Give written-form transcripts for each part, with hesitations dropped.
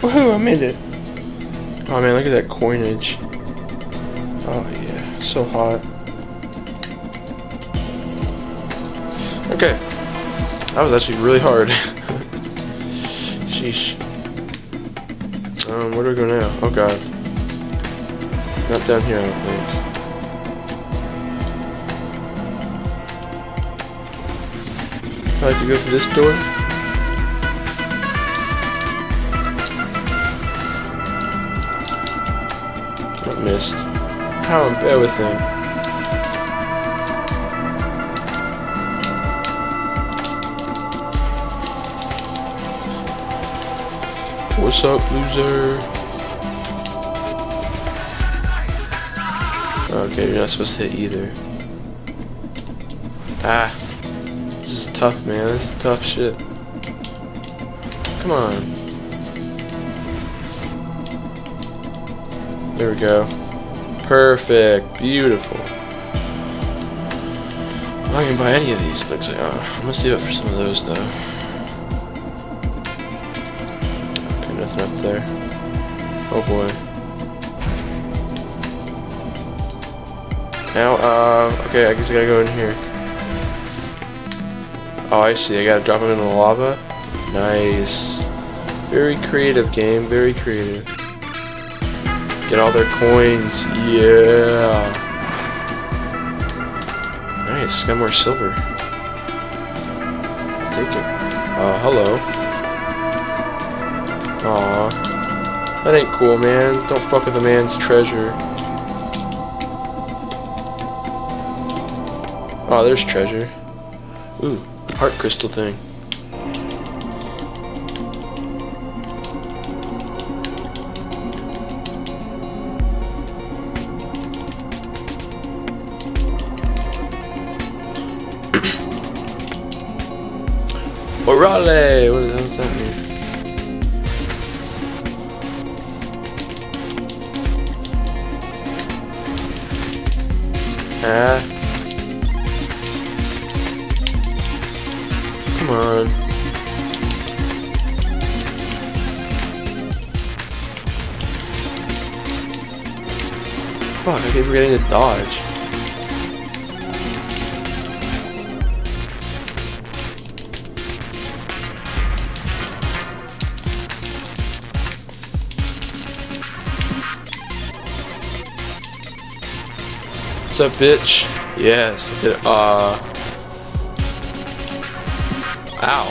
Woohoo, I made it. Oh man, look at that coinage. Oh yeah, so hot. Okay. That was actually really hard. Sheesh. Where do we go now? Oh god. Not down here, I don't think. I like to go through this door. I missed. How I'm bad with them. What's up, loser? Okay, you're not supposed to hit either. Ah. This is tough, man. This is tough shit. Come on. There we go. Perfect. Beautiful. I'm not gonna buy any of these, looks like. Oh, I'm gonna save up for some of those, though. Nothing up there. Oh boy. Now, okay, I guess I gotta go in here. Oh, I see. I gotta drop him in the lava. Nice. Very creative game. Very creative. Get all their coins. Yeah. Nice. Got more silver. I'll take it. Hello. Aww. That ain't cool, man. Don't fuck with a man's treasure. Oh, there's treasure. Ooh, heart crystal thing. Orale! What the hell does that mean? Ah. Come on. Fuck, I keep forgetting to dodge. What's up, bitch? Yes, I did it. Ow.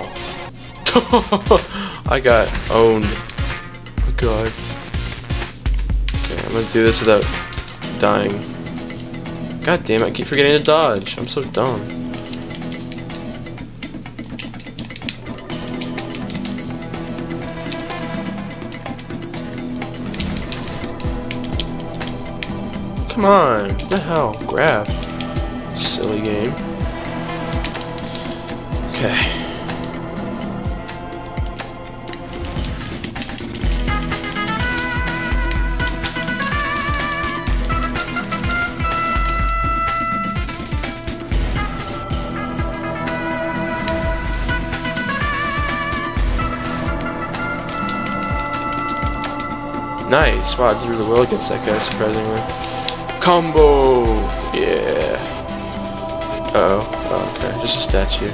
I got owned. Oh, God. Okay, I'm gonna do this without dying. God damn it, I keep forgetting to dodge. I'm so dumb. Come on, what the hell? Grab. Silly game. Okay. Nice. Wow, I did really well against that guy, surprisingly. Combo! Yeah. Uh oh. Oh, okay. Just a statue.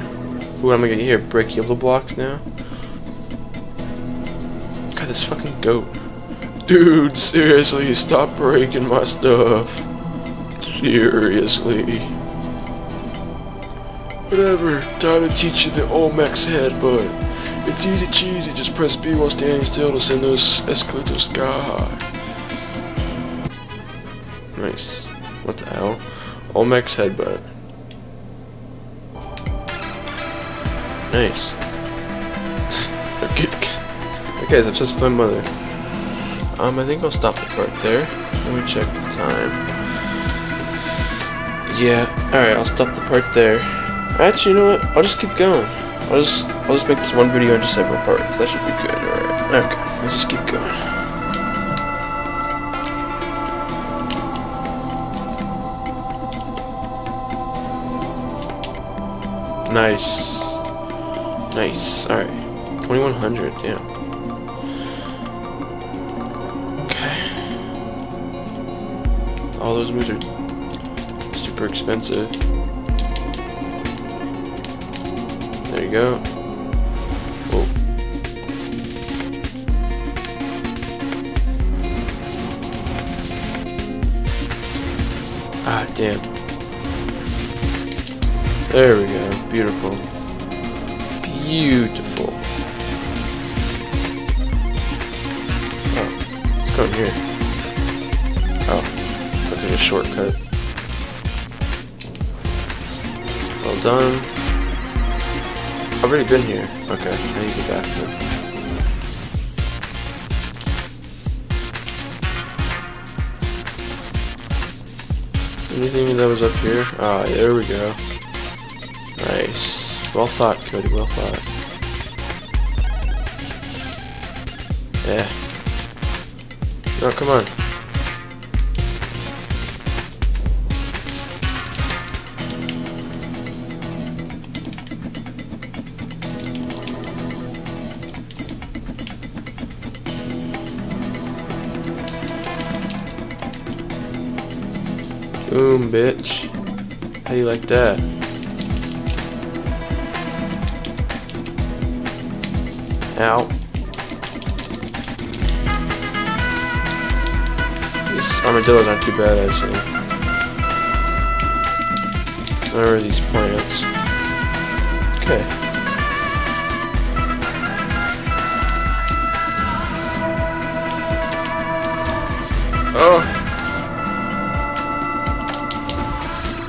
What am I gonna get here? Break yellow blocks now? God, this fucking goat. Dude, seriously, stop breaking my stuff. Seriously. Whatever. Time to teach you the Olmec's headbutt. It's easy cheesy. Just press B while standing still to send those escalators sky high. Nice. What the hell? Olmec's headbutt. Nice. Okay. Okay, so it's just my mother. I think I'll stop the part there. Let me check the time. Yeah. All right, I'll stop the part there. Actually, you know what? I'll just keep going. I'll just make this one video into several parts. That should be good. All right. Okay. I'll just keep going. Nice. Nice. Alright. 2100, yeah. all those wizards. Super expensive. There you go. Whoa. Ah, damn. There we go. Beautiful. Beautiful. Oh, let's go in here. Oh, that's like a shortcut. Well done. I've already been here. Okay, I need to get back to it. Anything that was up here? Ah, there we go. Nice. Well thought, Cody, well thought. Yeah. No, come on. Boom, bitch. How you like that? Ow. These armadillos aren't too bad, actually. Where are these plants? Okay. Oh!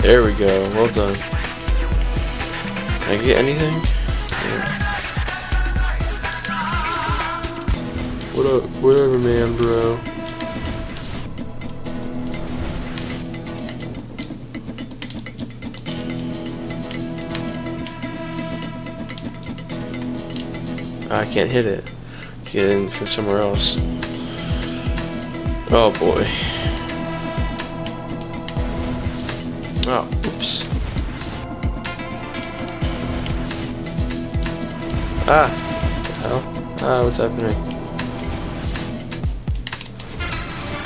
There we go, well done. Can I get anything? Yeah. What up, whatever man, bro. I can't hit it. Get in from somewhere else. Oh boy. Oh, oops. Ah! What the hell? Ah, what's happening?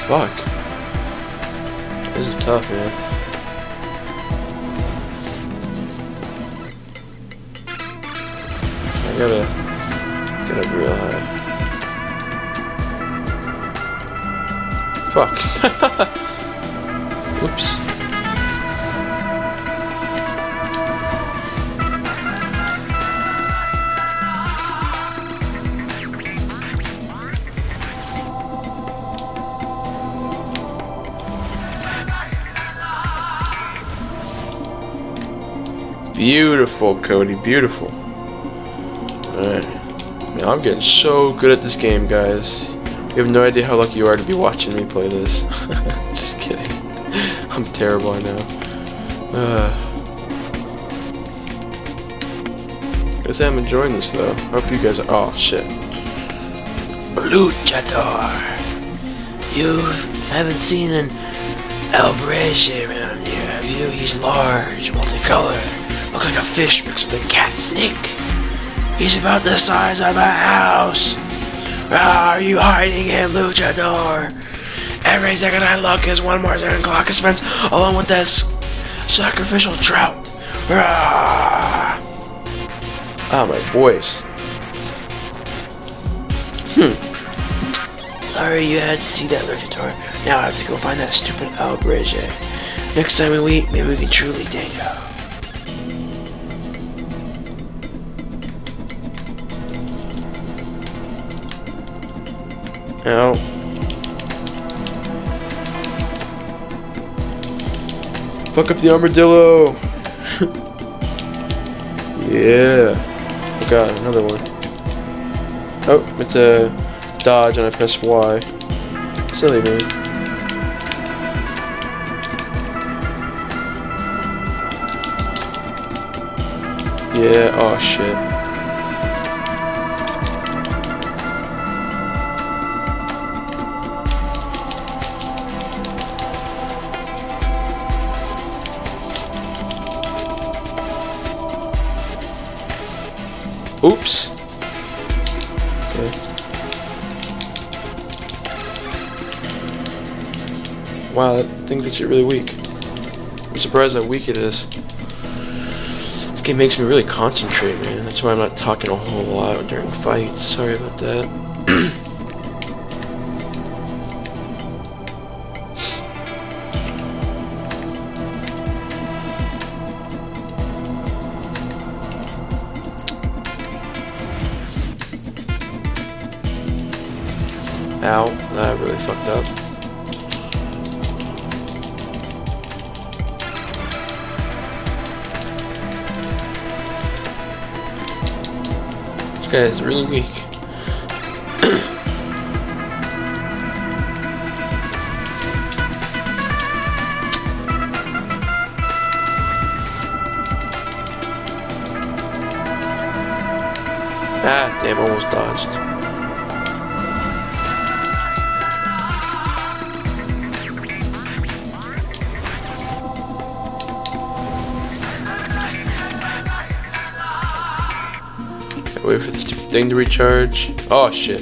Fuck. This is tough, man. I gotta get up real high. Fuck. Oops. Beautiful, Cody. Beautiful. Alright. Man, I'm getting so good at this game, guys. You have no idea how lucky you are to be watching me play this. Just kidding. I'm terrible, I know. I guess I'm enjoying this, though. I hope you guys are... Oh, shit. Luchador! You haven't seen an Albrecht around here, have you? He's large, multicolored. Look like a fish mixed with a cat snake. He's about the size of a house. Are you hiding him, Luchador? Every second I look is one more second clock is spent along with this sacrificial trout. Ah, my voice. Sorry you had to see that, Luchador. Now I have to go find that stupid Albrige. Next time we meet, maybe we can truly tango. Ow. Fuck up the armadillo. Yeah. Oh god, another one. Oh, it's a dodge and I press Y. Silly man. Yeah, oh shit. Oops. Okay. Wow, that thing's actually really weak. I'm surprised how weak it is. This game makes me really concentrate, man. That's why I'm not talking a whole lot during fights. Sorry about that. Ow, that really fucked up. This guy is really weak. Ah, damn, almost dodged. Wait for the stupid thing to recharge. Oh shit.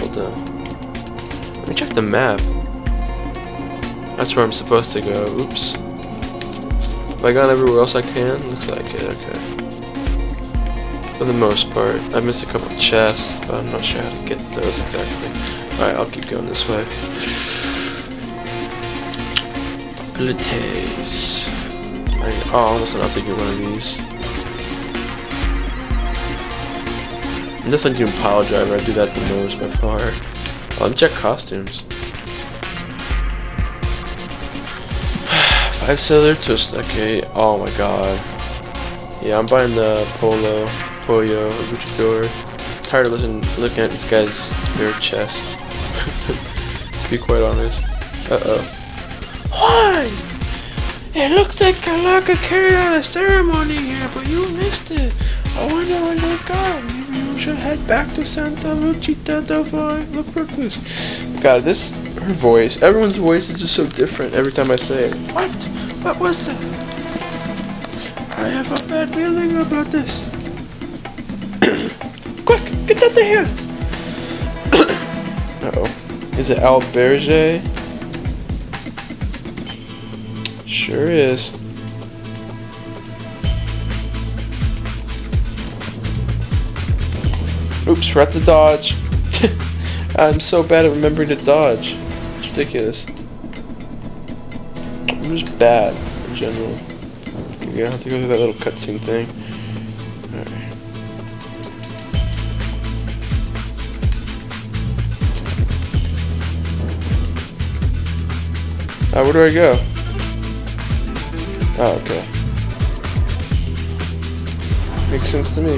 Hold on. Let me check the map. That's where I'm supposed to go. Oops. Have I gone everywhere else I can? Looks like it, okay. For the most part. I missed a couple chests, but I'm not sure how to get those exactly. Alright, I'll keep going this way. Abilities. Oh, almost enough to get one of these. I'm definitely doing pile driver. I do that the most by far. Oh, let me check costumes. 5 seller twist. Okay. Oh my god. Yeah, I'm buying the Pollo, Luchador. Tired of looking at this guy's bare chest. To be quite honest. Uh-oh. Why? It looks like Calaca carried out a ceremony here, but you missed it. I wonder where they go. Maybe you should head back to Santa Lucita for the purpose. God, this, her voice, everyone's voice is just so different every time I say it. What? What was that? I have a bad feeling about this. Quick, get out of here! Uh-oh. Is it Alberge? Sure is. Oops, forgot to dodge. I'm so bad at remembering to dodge. It's ridiculous. I'm just bad in general. I'm gonna have to go through that little cutscene thing. Alright. Where do I go? Oh, okay. Makes sense to me.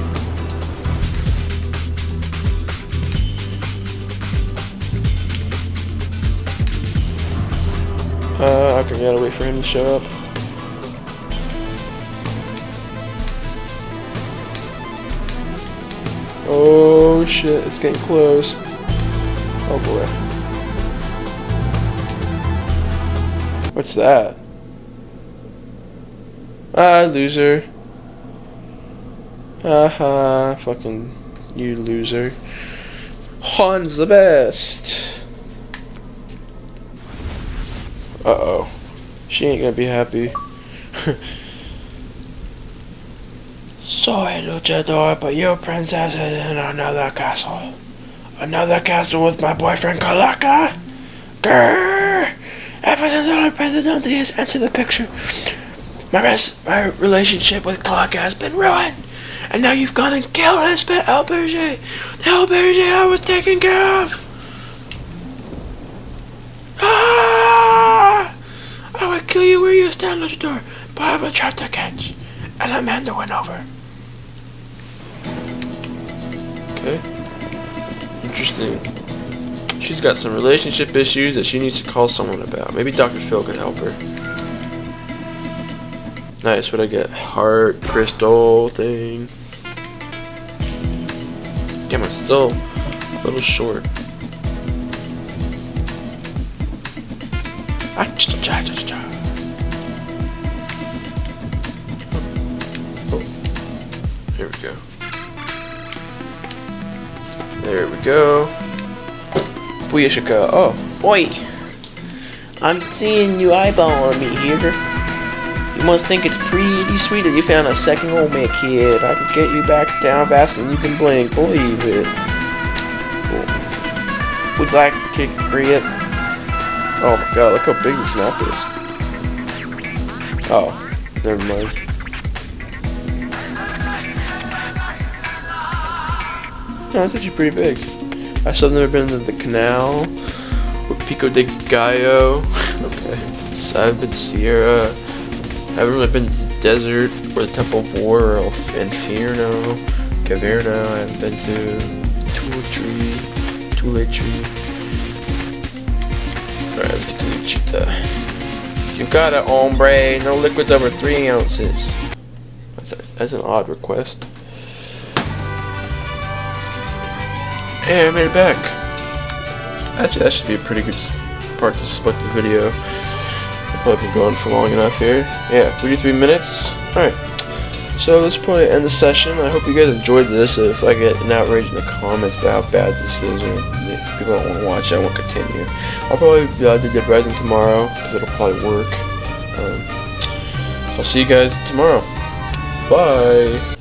Okay, we gotta wait for him to show up. Oh shit, it's getting close. Oh boy. What's that? Ah, loser. Aha, fucking you loser. Han's the best. Uh-oh. She ain't gonna be happy. Soy Luchador, but your princess is in another castle. Another castle with my boyfriend Calaca? Grrrr! Ever since our president has entered the picture. My relationship with Calaca has been ruined, and now you've gone and killed Hespa El Pergé, the El Pergé I was taking care of. Ah! I would kill you where you stand, Luchador, but I have a trap to catch, and I'm hand to win over. Okay, interesting. She's got some relationship issues that she needs to call someone about. Maybe Dr. Phil could help her. Nice, what'd I get? Heart, crystal thing. Damn, I'm still a little short. Oh, here we go. There we go. Booyashika. Oh, boy. I'm seeing you eyeballing me here. You must think it's pretty sweet that you found a second Olmec kid. I can get you back down faster than you can blink. Believe it. Cool. Would like to create. Oh my god, look how big this map is. Oh, never mind. No, it's actually pretty big. I still have never been to the canal with Pico de Gallo. Okay. I've been to Sierra. I haven't really been to the desert or the Temple of War or Inferno. Caverna, I haven't been to. Tuitry. Alright, let's get to Lucita. You got it, hombre. No liquids over 3 ounces. That's an odd request. Hey, I made it back. Actually, that should be a pretty good part to split the video. I've probably been going for long enough here. Yeah, 33 minutes. Alright. So let's probably end the session. I hope you guys enjoyed this. If I get an outrage in the comments about how bad this is, or if people don't want to watch it, I won't continue. I'll probably do Dead Rising tomorrow, because it'll probably work. I'll see you guys tomorrow. Bye!